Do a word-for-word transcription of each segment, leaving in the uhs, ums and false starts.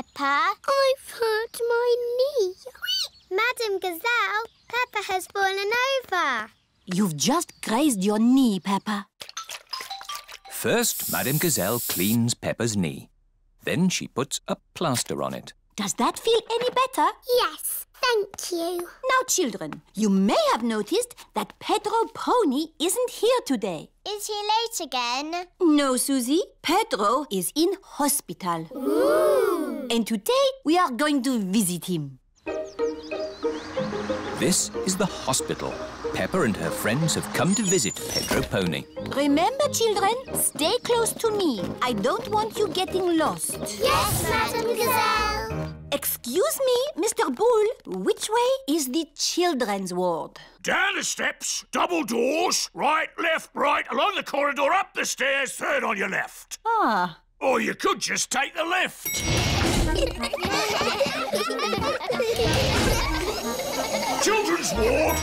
Peppa. I've hurt my knee. Whee! Madam Gazelle, Peppa has fallen over. You've just grazed your knee, Peppa. First, Madam Gazelle cleans Peppa's knee. Then she puts a plaster on it. Does that feel any better? Yes, thank you. Now, children, you may have noticed that Pedro Pony isn't here today. Is he late again? No, Susie. Pedro is in hospital. Ooh. And today we are going to visit him. This is the hospital. Peppa and her friends have come to visit Pedro Pony. Remember, children, stay close to me. I don't want you getting lost. Yes, Madam Gazelle. Excuse me, Mister Bull, which way is the children's ward? Down the steps, double doors, right, left, right, along the corridor, up the stairs, third on your left. Ah. Or you could just take the left. Children's ward!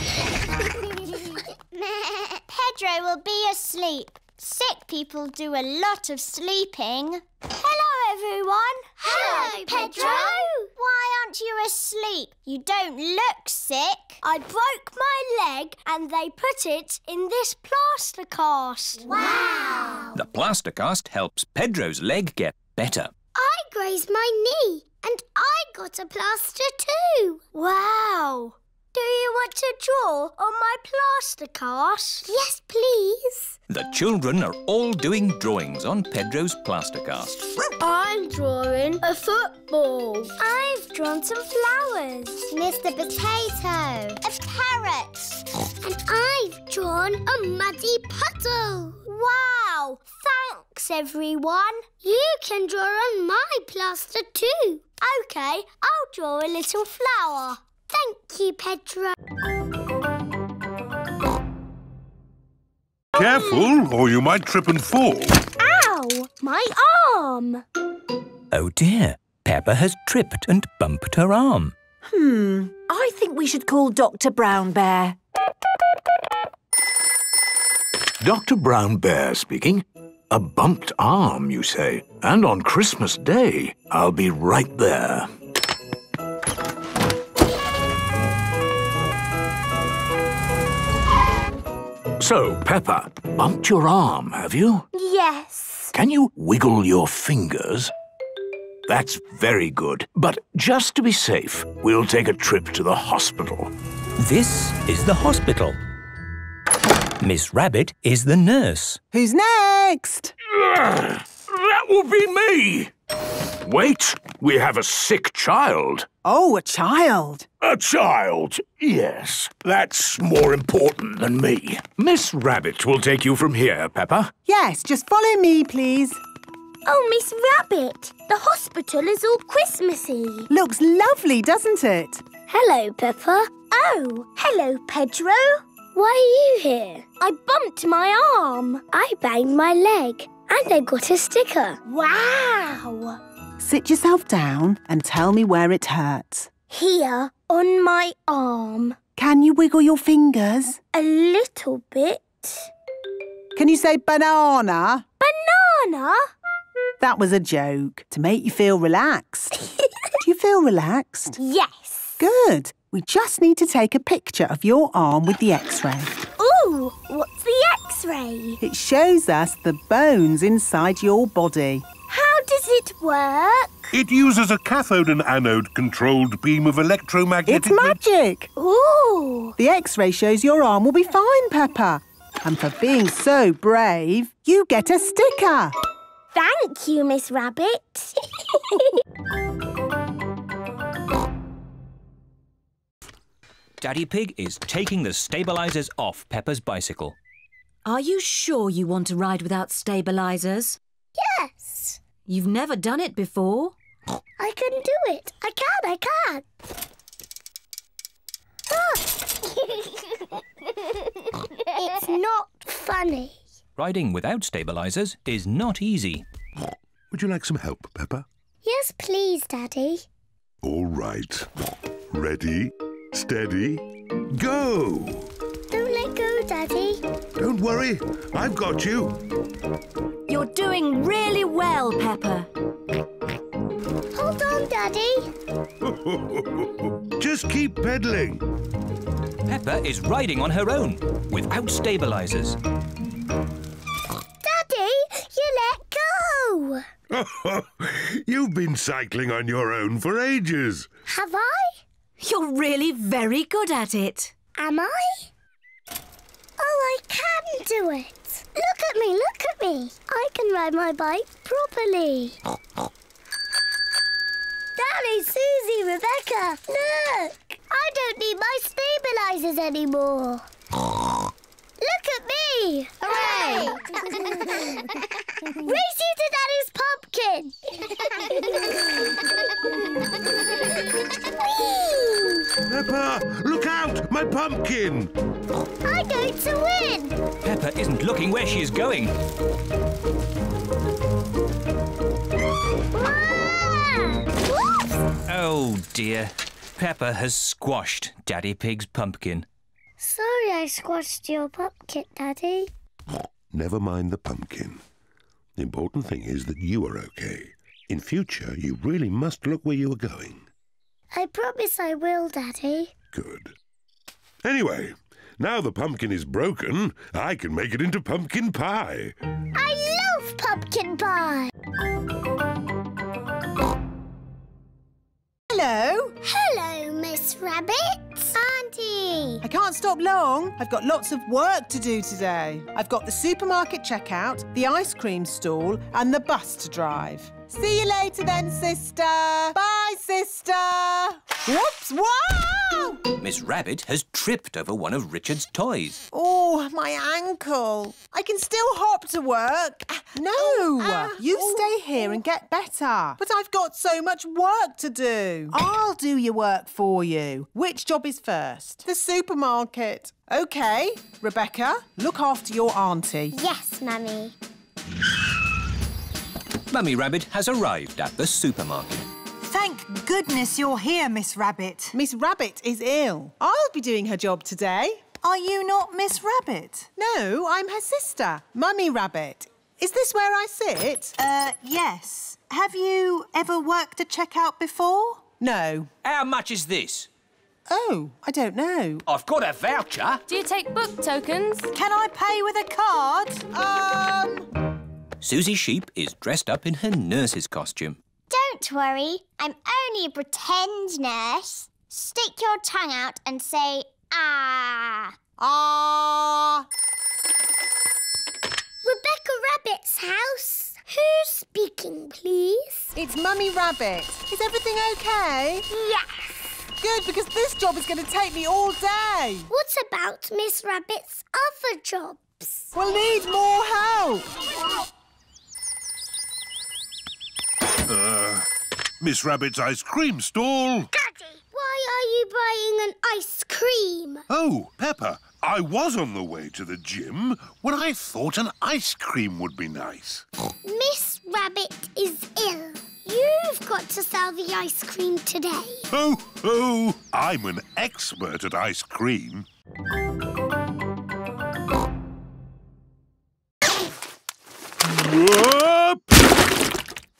Pedro will be asleep. Sick people do a lot of sleeping. Hello, everyone. Hello, Pedro. Why aren't you asleep? You don't look sick. I broke my leg and they put it in this plaster cast. Wow! The plaster cast helps Pedro's leg get better. I grazed my knee and I got a plaster too. Wow! Do you want to draw on my plaster cast? Yes, please. The children are all doing drawings on Pedro's plaster cast. I'm drawing a football. I've drawn some flowers. Mister Potato. A parrot. And I've drawn a muddy puddle. Wow! Thanks, everyone. You can draw on my plaster too. OK, I'll draw a little flower. Thank you, Pedro. Careful, or you might trip and fall. Ow! My arm! Oh, dear. Peppa has tripped and bumped her arm. Hmm. I think we should call Doctor Brown Bear. Doctor Brown Bear speaking. A bumped arm, you say. And on Christmas Day, I'll be right there. So, Peppa, bumped your arm, have you? Yes. Can you wiggle your fingers? That's very good. But just to be safe, we'll take a trip to the hospital. This is the hospital. Miss Rabbit is the nurse. Who's next? Ugh, that will be me! Wait, we have a sick child. Oh, a child. A child, yes. That's more important than me. Miss Rabbit will take you from here, Peppa. Yes, just follow me, please. Oh, Miss Rabbit, the hospital is all Christmassy. Looks lovely, doesn't it? Hello, Peppa. Oh, hello, Pedro. Why are you here? I bumped my arm. I banged my leg and I got a sticker. Wow! Sit yourself down and tell me where it hurts. Here, on my arm. Can you wiggle your fingers? A little bit. Can you say banana? Banana? That was a joke, to make you feel relaxed. Do you feel relaxed? Yes. Good. We just need to take a picture of your arm with the x-ray. Ooh, what's the x-ray? It shows us the bones inside your body. How does it work? It uses a cathode and anode controlled beam of electromagnetic... It's magic! Ooh! The x-ray shows your arm will be fine, Peppa. And for being so brave, you get a sticker. Thank you, Miss Rabbit. Daddy Pig is taking the stabilisers off Peppa's bicycle. Are you sure you want to ride without stabilisers? Yes. You've never done it before. I can do it. I can, I can. Ah. It's not funny. Riding without stabilisers is not easy. Would you like some help, Peppa? Yes, please, Daddy. All right. Ready, steady, go! Don't let go, Daddy. Don't worry. I've got you. You're doing really well, Peppa. Hold on, Daddy? Just keep pedaling. Peppa is riding on her own, without stabilisers. Daddy, you let go! Oh, you've been cycling on your own for ages. Have I? You're really very good at it. Am I? Oh, I can do it. Look at me, look at me. I can ride my bike properly. Daddy, Susie, Rebecca, look. I don't need my stabilisers anymore. Look at me. Hooray! Race you to Daddy's pumpkin. Peppa, look out! My pumpkin! I'm going to win! Peppa isn't looking where she is going. Oh, dear. Peppa has squashed Daddy Pig's pumpkin. Sorry I squashed your pumpkin, Daddy. Never mind the pumpkin. The important thing is that you are okay. In future, you really must look where you are going. I promise I will, Daddy. Good. Anyway, now the pumpkin is broken, I can make it into pumpkin pie. I love pumpkin pie! Hello. Hello, Miss Rabbit. Auntie. I can't stop long. I've got lots of work to do today. I've got the supermarket checkout, the ice cream stall and the bus to drive. See you later then, sister. Bye, sister. Whoops, wow! Miss Rabbit has tripped over one of Richard's toys. Oh, my ankle. I can still hop to work. No, oh, uh, you oh. stay here and get better. But I've got so much work to do. I'll do your work for you. Which job is first? The supermarket. OK, Rebecca, look after your auntie. Yes, Mummy. Mummy Rabbit has arrived at the supermarket. Thank goodness you're here, Miss Rabbit. Miss Rabbit is ill. I'll be doing her job today. Are you not Miss Rabbit? No, I'm her sister, Mummy Rabbit. Is this where I sit? Uh, yes. Have you ever worked a checkout before? No. How much is this? Oh, I don't know. I've got a voucher. Do you take book tokens? Can I pay with a card? Um... Susie Sheep is dressed up in her nurse's costume. Don't worry, I'm only a pretend nurse. Stick your tongue out and say, ah. Ah. Rebecca Rabbit's house. Who's speaking, please? It's Mummy Rabbit. Is everything OK? Yes. Good, because this job is going to take me all day. What about Miss Rabbit's other jobs? We'll need more help. Uh, Miss Rabbit's ice cream stall. Daddy, why are you buying an ice cream? Oh, Peppa, I was on the way to the gym when I thought an ice cream would be nice. Miss Rabbit is ill. You've got to sell the ice cream today. Ho, ho! I'm an expert at ice cream. Whoop!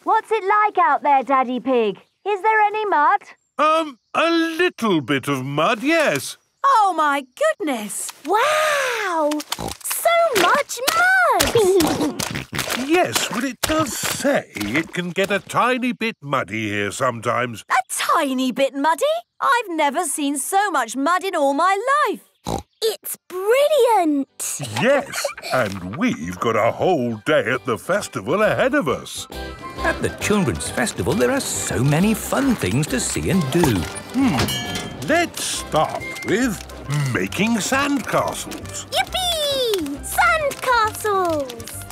What's it like out there, Daddy Pig? Is there any mud? Um, a little bit of mud, yes. Oh, my goodness! Wow! So much mud! Yes, but it does say it can get a tiny bit muddy here sometimes. A tiny bit muddy? I've never seen so much mud in all my life. It's brilliant! Yes, and we've got a whole day at the festival ahead of us. At the children's festival, there are so many fun things to see and do. Hmm. Let's start with making sandcastles. Yippee! Sandcastles!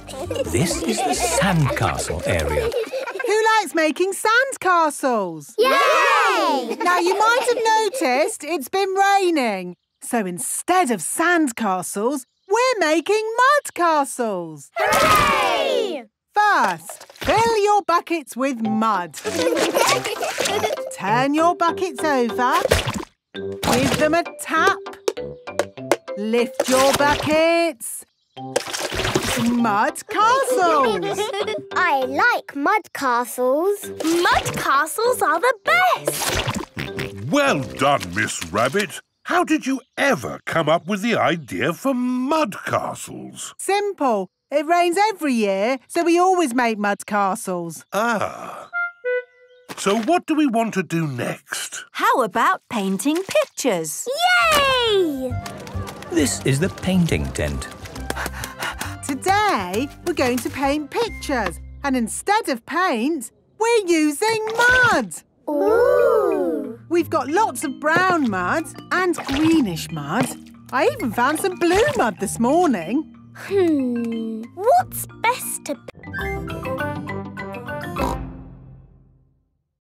This is the sandcastle area. Who likes making sandcastles? Yay! Now, you might have noticed it's been raining. So instead of sand castles, we're making mud castles. Hooray! First, fill your buckets with mud. Turn your buckets over. Give them a tap. Lift your buckets. Mud castles! I like mud castles. Mud castles are the best! Well done, Miss Rabbit. How did you ever come up with the idea for mud castles? Simple. It rains every year, so we always make mud castles. Ah. So what do we want to do next? How about painting pictures? Yay! This is the painting tent. Today, we're going to paint pictures. And instead of paint, we're using mud. Ooh! We've got lots of brown mud and greenish mud. I even found some blue mud this morning. Hmm. What's best to...